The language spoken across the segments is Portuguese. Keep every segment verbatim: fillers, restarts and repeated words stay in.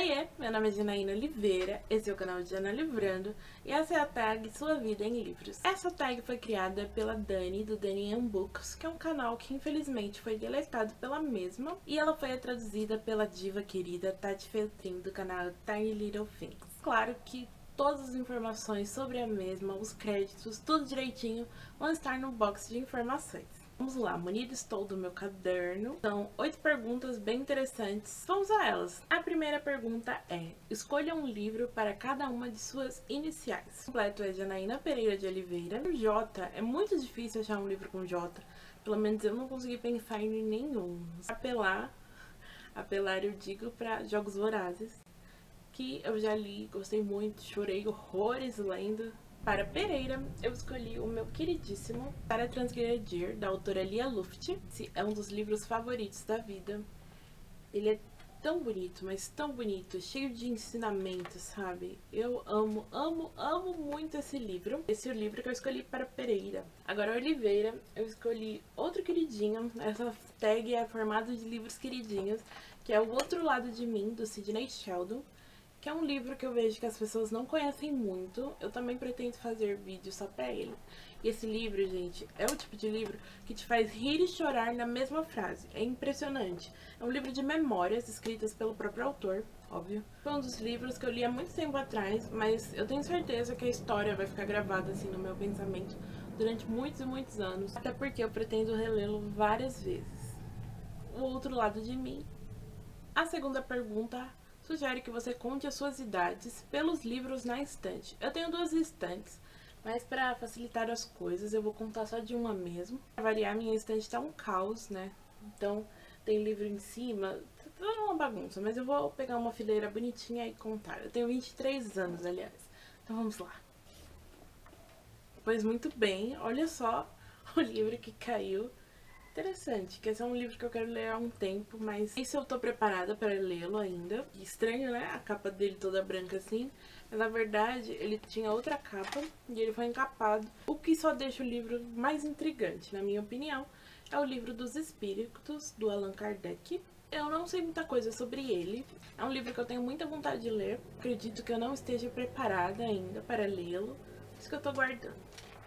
Oiê, meu nome é Janaína Oliveira, esse é o canal de Jana Livrando e essa é a tag Sua Vida em Livros. Essa tag foi criada pela Dani, do Dani An Books, que é um canal que infelizmente foi deletado pela mesma, e ela foi traduzida pela diva querida Tati Feltrin, do canal Tiny Little Things. Claro que todas as informações sobre a mesma, os créditos, tudo direitinho, vão estar no box de informações. Vamos lá, munida estou do meu caderno. São oito perguntas bem interessantes, vamos a elas. A primeira pergunta é: escolha um livro para cada uma de suas iniciais. O completo é Janaína Pereira de Oliveira. O J, é muito difícil achar um livro com J, pelo menos eu não consegui pensar em nenhum. Apelar, apelar eu digo para Jogos Vorazes, que eu já li, gostei muito, chorei horrores lendo. Para Pereira, eu escolhi o meu queridíssimo Para Transgredir, da autora Lia Luft. Esse é um dos livros favoritos da vida. Ele é tão bonito, mas tão bonito, cheio de ensinamentos, sabe? Eu amo, amo, amo muito esse livro. Esse é o livro que eu escolhi para Pereira. Agora, Oliveira, eu escolhi outro queridinho. Essa tag é formada de livros queridinhos, que é O Outro Lado de Mim, do Sidney Sheldon, que é um livro que eu vejo que as pessoas não conhecem muito. Eu também pretendo fazer vídeo só pra ele. E esse livro, gente, é o tipo de livro que te faz rir e chorar na mesma frase. É impressionante. É um livro de memórias escritas pelo próprio autor, óbvio. Foi um dos livros que eu li há muito tempo atrás, mas eu tenho certeza que a história vai ficar gravada assim no meu pensamento durante muitos e muitos anos, até porque eu pretendo relê-lo várias vezes. O Outro Lado de Mim. A segunda pergunta sugere que você conte as suas idades pelos livros na estante. Eu tenho duas estantes, mas para facilitar as coisas eu vou contar só de uma mesmo. Para variar, minha estante tá um caos, né? Então tem livro em cima, tá toda uma bagunça, mas eu vou pegar uma fileira bonitinha e contar. Eu tenho vinte e três anos, aliás. Então vamos lá. Pois muito bem, olha só o livro que caiu. Interessante, que esse é um livro que eu quero ler há um tempo, mas isso eu tô preparada para lê-lo ainda. Estranho, né? A capa dele toda branca assim, mas na verdade ele tinha outra capa e ele foi encapado, o que só deixa o livro mais intrigante, na minha opinião. É O Livro dos Espíritos, do Allan Kardec. Eu não sei muita coisa sobre ele, é um livro que eu tenho muita vontade de ler, acredito que eu não esteja preparada ainda para lê-lo, por isso que eu tô guardando.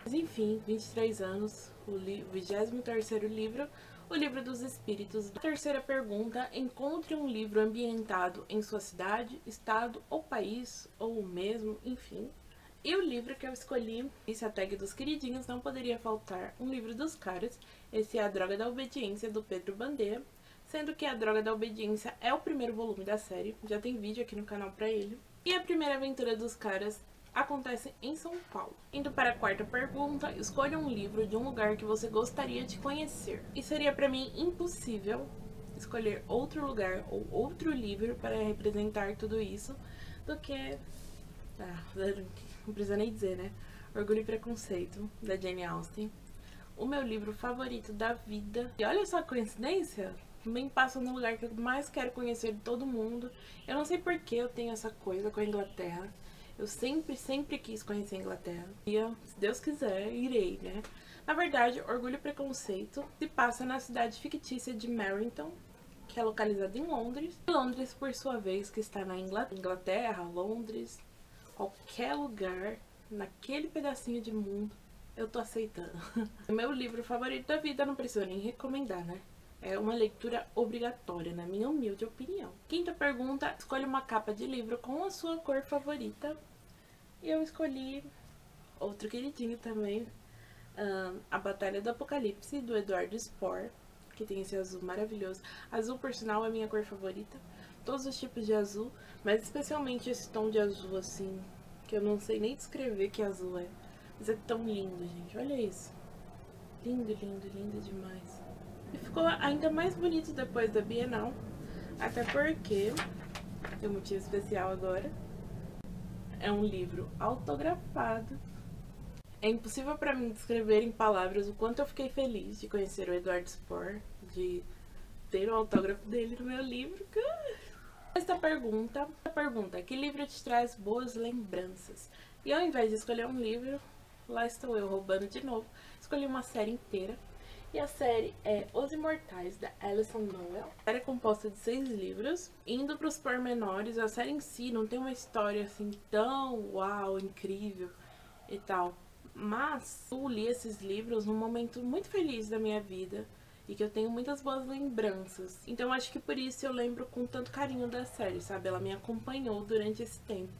Mas enfim, vinte e três anos, o vigésimo terceiro livro, O Livro dos Espíritos. A terceira pergunta: encontre um livro ambientado em sua cidade, estado ou país, ou mesmo, enfim. E o livro que eu escolhi, esse é a tag dos queridinhos, não poderia faltar, um livro dos caras. Esse é A Droga da Obediência, do Pedro Bandeira, sendo que A Droga da Obediência é o primeiro volume da série, já tem vídeo aqui no canal pra ele. E a primeira aventura dos caras acontece em São Paulo. Indo para a quarta pergunta, escolha um livro de um lugar que você gostaria de conhecer. E seria para mim impossível escolher outro lugar ou outro livro para representar tudo isso do que... Ah, não precisa nem dizer, né? Orgulho e Preconceito, da Jane Austen. O meu livro favorito da vida. E olha só a coincidência! Também passa no lugar que eu mais quero conhecer de todo mundo. Eu não sei porque eu tenho essa coisa com a Inglaterra. Eu sempre, sempre quis conhecer a Inglaterra. E eu, se Deus quiser, irei, né? Na verdade, Orgulho e Preconceito se passa na cidade fictícia de Meryton, que é localizada em Londres. E Londres, por sua vez, que está na Inglaterra, Londres, qualquer lugar, naquele pedacinho de mundo, eu tô aceitando. O meu livro favorito da vida, não preciso nem recomendar, né? É uma leitura obrigatória, na minha humilde opinião. Quinta pergunta: escolha uma capa de livro com a sua cor favorita. E eu escolhi outro queridinho também, um, A Batalha do Apocalipse, do Eduardo Spohr, que tem esse azul maravilhoso. Azul, por sinal, é minha cor favorita. Todos os tipos de azul, mas especialmente esse tom de azul, assim, que eu não sei nem descrever que azul é. Mas é tão lindo, gente. Olha isso. Lindo, lindo, lindo demais. E ficou ainda mais bonito depois da Bienal, até porque tem um motivo especial agora. É um livro autografado. É impossível para mim descrever em palavras o quanto eu fiquei feliz de conhecer o Eduardo Spohr, de ter o autógrafo dele no meu livro. Esta pergunta, a pergunta, que livro te traz boas lembranças? E ao invés de escolher um livro, lá estou eu roubando de novo, escolhi uma série inteira. E a série é Os Imortais, da Alyson Noël. A série é composta de seis livros. Indo para os pormenores, a série em si não tem uma história assim tão uau, incrível e tal. Mas eu li esses livros num momento muito feliz da minha vida e que eu tenho muitas boas lembranças. Então acho que por isso eu lembro com tanto carinho da série, sabe? Ela me acompanhou durante esse tempo.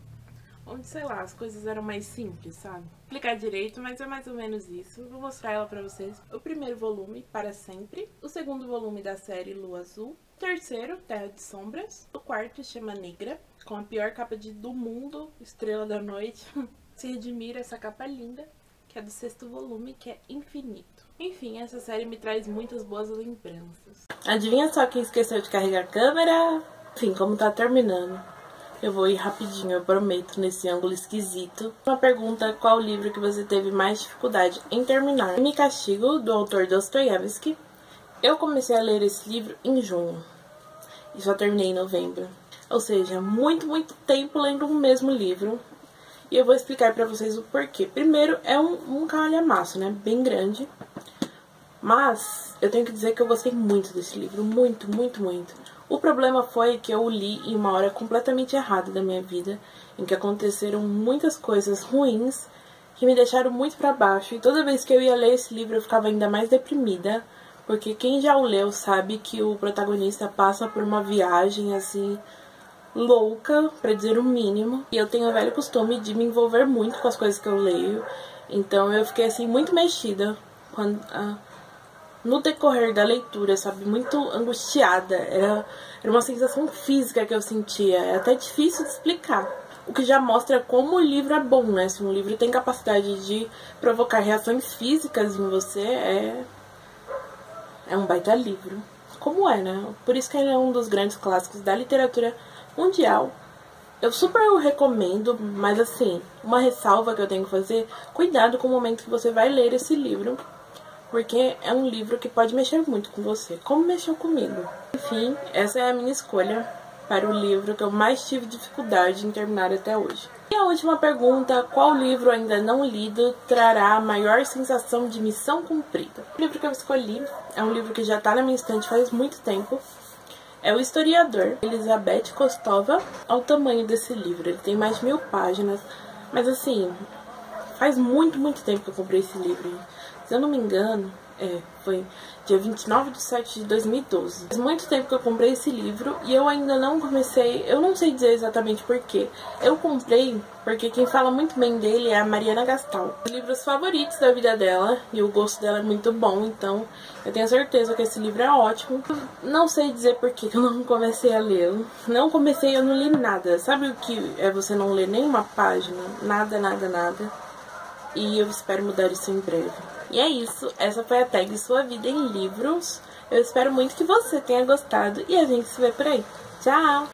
Onde, sei lá, as coisas eram mais simples, sabe? Vou explicar direito, mas é mais ou menos isso. Vou mostrar ela pra vocês. O primeiro volume, Para Sempre. O segundo volume da série, Lua Azul. O terceiro, Terra de Sombras. O quarto, Chama Negra, com a pior capa de, do mundo, Estrela da Noite. Se redimir essa capa linda, que é do sexto volume, que é Infinito. Enfim, essa série me traz muitas boas lembranças. Adivinha só quem esqueceu de carregar a câmera? Enfim, como tá terminando. Eu vou ir rapidinho, eu prometo, nesse ângulo esquisito. Uma pergunta, qual livro que você teve mais dificuldade em terminar? Me Castigo, do autor Dostoyevsky. Eu comecei a ler esse livro em junho e só terminei em novembro. Ou seja, muito, muito tempo lendo o mesmo livro. E eu vou explicar pra vocês o porquê. Primeiro, é um, um calhamaço, né? Bem grande. Mas eu tenho que dizer que eu gostei muito desse livro. Muito, muito, muito. O problema foi que eu o li em uma hora completamente errada da minha vida, em que aconteceram muitas coisas ruins que me deixaram muito pra baixo, e toda vez que eu ia ler esse livro eu ficava ainda mais deprimida, porque quem já o leu sabe que o protagonista passa por uma viagem assim louca, pra dizer o mínimo, e eu tenho o velho costume de me envolver muito com as coisas que eu leio, então eu fiquei assim muito mexida quando... Ah, no decorrer da leitura, sabe, muito angustiada, era, era uma sensação física que eu sentia, é até difícil de explicar, o que já mostra como o livro é bom, né, se um livro tem capacidade de provocar reações físicas em você, é, é um baita livro, como é, né, por isso que ele é um dos grandes clássicos da literatura mundial. Eu super o recomendo, mas assim, uma ressalva que eu tenho que fazer, cuidado com o momento que você vai ler esse livro, porque é um livro que pode mexer muito com você, como mexeu comigo. Enfim, essa é a minha escolha para o livro que eu mais tive dificuldade em terminar até hoje. E a última pergunta, qual livro ainda não lido trará a maior sensação de missão cumprida? O livro que eu escolhi é um livro que já está na minha estante faz muito tempo. É O Historiador, Elizabeth Kostova. Olha o tamanho desse livro, ele tem mais de mil páginas, mas assim, faz muito, muito tempo que eu comprei esse livro. Se eu não me engano, é, foi dia vinte e nove de setembro de dois mil e doze. Faz muito tempo que eu comprei esse livro e eu ainda não comecei, eu não sei dizer exatamente porquê. Eu comprei porque quem fala muito bem dele é a Mariana Gastal. Os livros favoritos da vida dela e o gosto dela é muito bom, então eu tenho certeza que esse livro é ótimo. Eu não sei dizer porquê que eu não comecei a lê-lo. Não comecei, eu não li nada. Sabe o que é você não ler nenhuma página? Nada, nada, nada. E eu espero mudar isso em breve. E é isso, essa foi a tag Sua Vida em Livros. Eu espero muito que você tenha gostado e a gente se vê por aí. Tchau!